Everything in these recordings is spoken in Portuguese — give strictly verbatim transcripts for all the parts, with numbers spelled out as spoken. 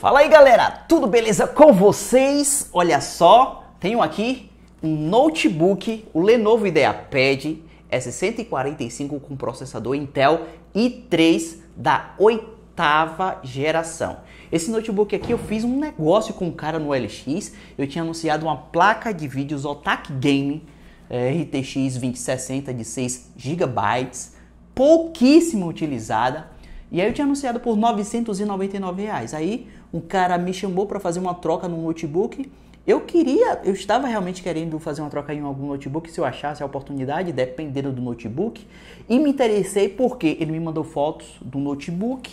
Fala aí galera, tudo beleza com vocês? Olha só, tenho aqui um notebook, o Lenovo IdeaPad S cento e quarenta e cinco com processador Intel i três da oitava geração. Esse notebook aqui eu fiz um negócio com um cara no O L X, eu tinha anunciado uma placa de vídeo Zotac Game é, R T X vinte e sessenta de seis gigabytes, pouquíssimo utilizada. E aí eu tinha anunciado por novecentos e noventa e nove reais. Aí um cara me chamou para fazer uma troca no notebook. Eu queria, eu estava realmente querendo fazer uma troca em algum notebook, se eu achasse a oportunidade, dependendo do notebook. E me interessei porque ele me mandou fotos do notebook,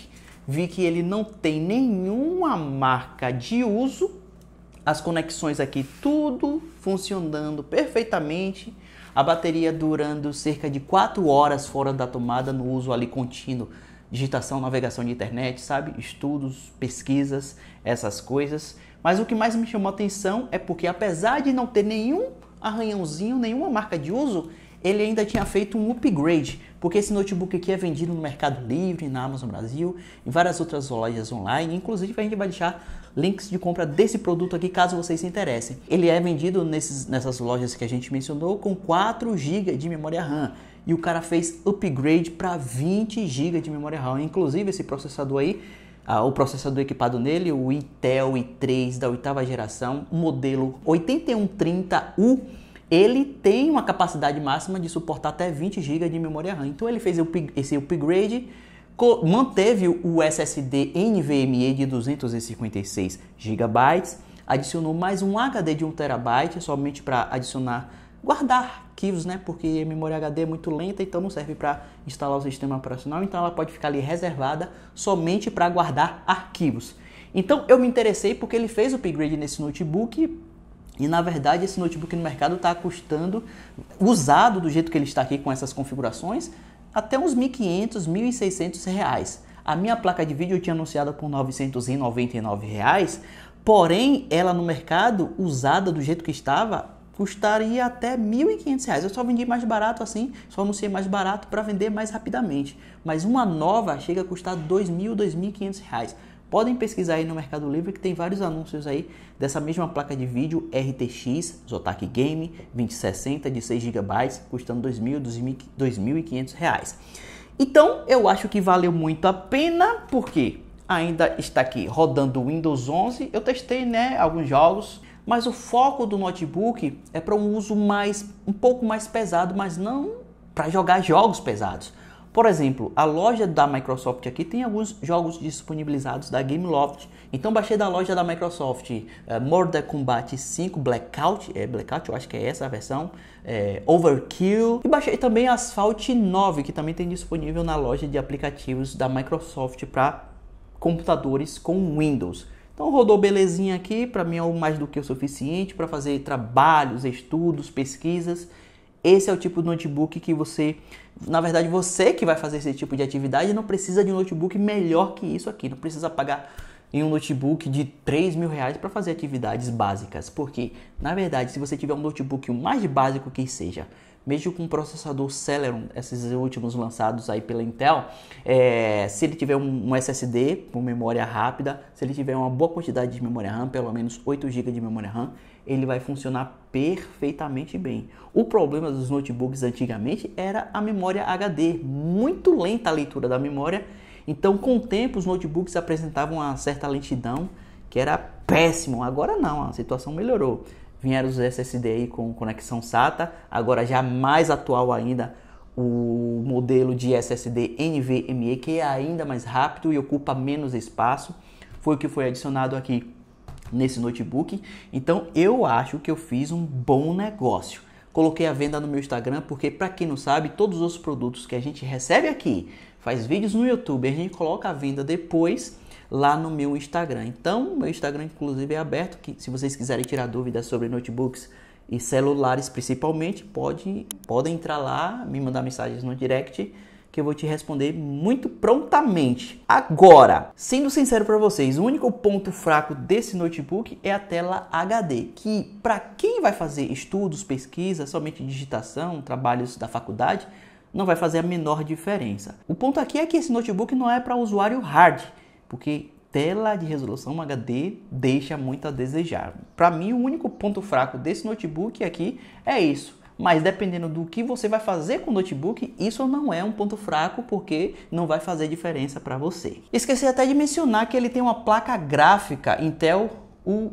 vi que ele não tem nenhuma marca de uso. As conexões aqui, tudo funcionando perfeitamente. A bateria durando cerca de quatro horas fora da tomada no uso ali contínuo. Digitação, navegação de internet, sabe? Estudos, pesquisas, essas coisas. Mas o que mais me chamou a atenção é porque, apesar de não ter nenhum arranhãozinho, nenhuma marca de uso, ele ainda tinha feito um upgrade, porque esse notebook aqui é vendido no Mercado Livre, na Amazon Brasil, em várias outras lojas online. Inclusive, a gente vai deixar links de compra desse produto aqui, caso vocês se interessem. Ele é vendido nesses, nessas lojas que a gente mencionou, com quatro gigas de memória RAM. E o cara fez upgrade para vinte gigas de memória RAM. Inclusive, esse processador aí, ah, o processador equipado nele, o Intel i três da oitava geração, modelo oito mil cento e trinta U, ele tem uma capacidade máxima de suportar até vinte gigas de memória RAM. Então, ele fez esse upgrade, manteve o S S D N V M E de duzentos e cinquenta e seis gigas, adicionou mais um H D de um terabyte somente para adicionar, guardar arquivos, né? Porque a memória H D é muito lenta, então não serve para instalar o sistema operacional, então ela pode ficar ali reservada somente para guardar arquivos. Então eu me interessei porque ele fez o upgrade nesse notebook e, na verdade, esse notebook no mercado está custando, usado do jeito que ele está aqui com essas configurações, até uns mil e quinhentos, mil e seiscentos reais. A minha placa de vídeo eu tinha anunciado por novecentos e noventa e nove reais, porém ela no mercado, usada do jeito que estava, custaria até mil e quinhentos reais. Eu só vendi mais barato assim, só anunciei mais barato para vender mais rapidamente. Mas uma nova chega a custar dois mil, dois mil e quinhentos reais. Podem pesquisar aí no Mercado Livre que tem vários anúncios aí dessa mesma placa de vídeo R T X, Zotac Game vinte e sessenta de seis gigas, custando dois mil, dois mil e quinhentos reais. Então eu acho que valeu muito a pena, porque ainda está aqui rodando o Windows onze. Eu testei, né, alguns jogos. Mas o foco do notebook é para um uso mais, um pouco mais pesado, mas não para jogar jogos pesados. Por exemplo, a loja da Microsoft aqui tem alguns jogos disponibilizados da Gameloft. Então baixei da loja da Microsoft uh, Mortal Kombat cinco, Blackout, é Blackout, eu acho que é essa a versão, é, Overkill. E baixei também Asphalt nove, que também tem disponível na loja de aplicativos da Microsoft para computadores com Windows. Então rodou belezinha aqui, para mim é mais do que o suficiente para fazer trabalhos, estudos, pesquisas. Esse é o tipo de notebook que você, na verdade você que vai fazer esse tipo de atividade, não precisa de um notebook melhor que isso aqui. Não precisa pagar em um notebook de três mil reais para fazer atividades básicas. Porque, na verdade, se você tiver um notebook o mais básico que seja, mesmo com um processador Celeron, esses últimos lançados aí pela Intel, é, se ele tiver um, um S S D com memória rápida, se ele tiver uma boa quantidade de memória RAM, pelo menos oito gigas de memória RAM, ele vai funcionar perfeitamente bem. O problema dos notebooks antigamente era a memória H D, muito lenta a leitura da memória, então com o tempo os notebooks apresentavam uma certa lentidão que era péssimo. Agora não, a situação melhorou. Vieram os S S D aí com conexão SATA, agora já mais atual ainda o modelo de S S D N V M E, que é ainda mais rápido e ocupa menos espaço. Foi o que foi adicionado aqui nesse notebook. Então eu acho que eu fiz um bom negócio. Coloquei a venda no meu Instagram porque, para quem não sabe, todos os produtos que a gente recebe aqui, faz vídeos no YouTube, a gente coloca a venda depois lá no meu Instagram. Então, meu Instagram inclusive é aberto, que se vocês quiserem tirar dúvidas sobre notebooks e celulares principalmente, pode, podem entrar lá, me mandar mensagens no direct, que eu vou te responder muito prontamente. Agora, sendo sincero para vocês, o único ponto fraco desse notebook é a tela H D, que para quem vai fazer estudos, pesquisas, somente digitação, trabalhos da faculdade, não vai fazer a menor diferença. O ponto aqui é que esse notebook não é para usuário hard, porque tela de resolução H D deixa muito a desejar. Para mim, o único ponto fraco desse notebook aqui é isso. Mas dependendo do que você vai fazer com o notebook, isso não é um ponto fraco, porque não vai fazer diferença para você. Esqueci até de mencionar que ele tem uma placa gráfica Intel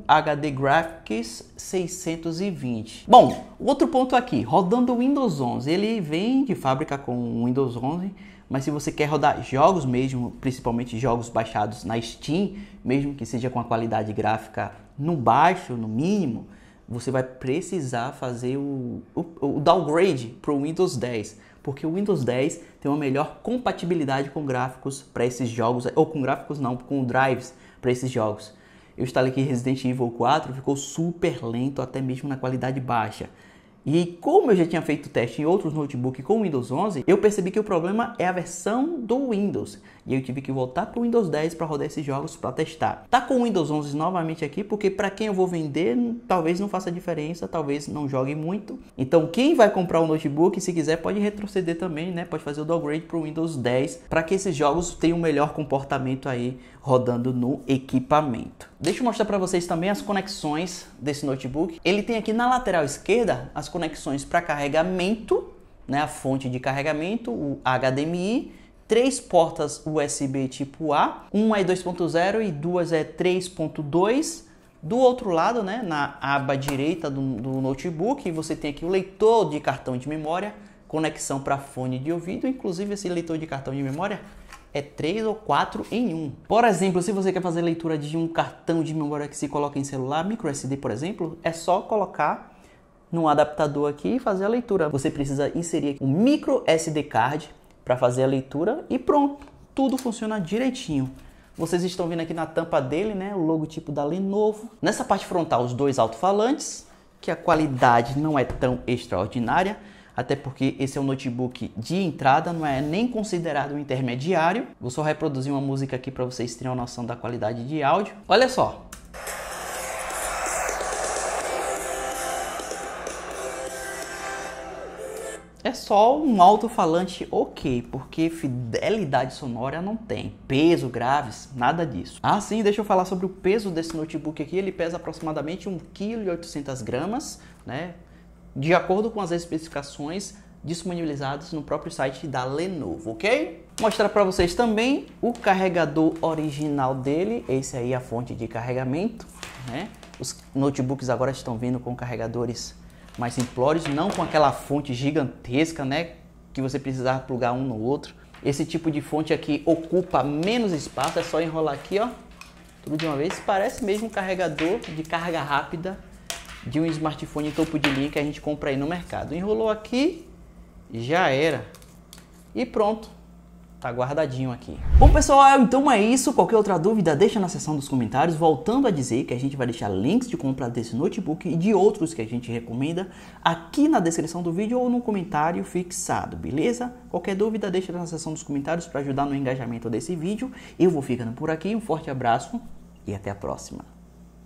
H D Graphics seiscentos e vinte. Bom, outro ponto aqui, rodando o Windows onze. Ele vem de fábrica com o Windows onze, mas se você quer rodar jogos mesmo, principalmente jogos baixados na Steam, mesmo que seja com a qualidade gráfica no baixo, no mínimo, você vai precisar fazer o, o, o downgrade para o Windows dez, porque o Windows dez tem uma melhor compatibilidade com gráficos para esses jogos, ou com gráficos não, com drives para esses jogos. Eu instalei aqui Resident Evil quatro, ficou super lento até mesmo na qualidade baixa. E como eu já tinha feito teste em outros notebooks com o Windows onze, eu percebi que o problema é a versão do Windows. E eu tive que voltar para o Windows dez para rodar esses jogos para testar. Tá com o Windows onze novamente aqui, porque para quem eu vou vender, talvez não faça diferença, talvez não jogue muito. Então quem vai comprar um notebook, se quiser, pode retroceder também, né? Pode fazer o downgrade para o Windows dez, para que esses jogos tenham um melhor comportamento aí rodando no equipamento. Deixa eu mostrar para vocês também as conexões desse notebook. Ele tem aqui na lateral esquerda as conexões para carregamento, né, a fonte de carregamento, o H D M I, três portas U S B tipo A, uma é dois ponto zero e duas é três ponto dois. Do outro lado, né, na aba direita do, do notebook, você tem aqui o leitor de cartão de memória, conexão para fone de ouvido. Inclusive esse leitor de cartão de memória é três ou quatro em um. Por exemplo, se você quer fazer leitura de um cartão de memória que se coloca em celular, micro S D, por exemplo, é só colocar num adaptador aqui e fazer a leitura. Você precisa inserir um micro S D card para fazer a leitura e pronto, tudo funciona direitinho. Vocês estão vendo aqui na tampa dele, né, o logotipo da Lenovo. Nessa parte frontal, os dois alto-falantes, que a qualidade não é tão extraordinária, até porque esse é um notebook de entrada, não é nem considerado um intermediário. Vou só reproduzir uma música aqui para vocês terem uma noção da qualidade de áudio. Olha só. É só um alto-falante ok, porque fidelidade sonora não tem. Peso, graves, nada disso. Ah, sim, deixa eu falar sobre o peso desse notebook aqui. Ele pesa aproximadamente um vírgula oito quilos, né? De acordo com as especificações disponibilizadas no próprio site da Lenovo, ok? Vou mostrar para vocês também o carregador original dele. Esse aí é a fonte de carregamento, né? Os notebooks agora estão vindo com carregadores mais simplórios, não com aquela fonte gigantesca, né, que você precisava plugar um no outro. Esse tipo de fonte aqui ocupa menos espaço, é só enrolar aqui, ó, tudo de uma vez. Parece mesmo um carregador de carga rápida de um smartphone topo de linha que a gente compra aí no mercado. Enrolou aqui, já era. E pronto, tá guardadinho aqui. Bom, pessoal, então é isso. Qualquer outra dúvida, deixa na seção dos comentários. Voltando a dizer que a gente vai deixar links de compra desse notebook e de outros que a gente recomenda aqui na descrição do vídeo ou no comentário fixado, beleza? Qualquer dúvida, deixa na seção dos comentários para ajudar no engajamento desse vídeo. Eu vou ficando por aqui. Um forte abraço e até a próxima.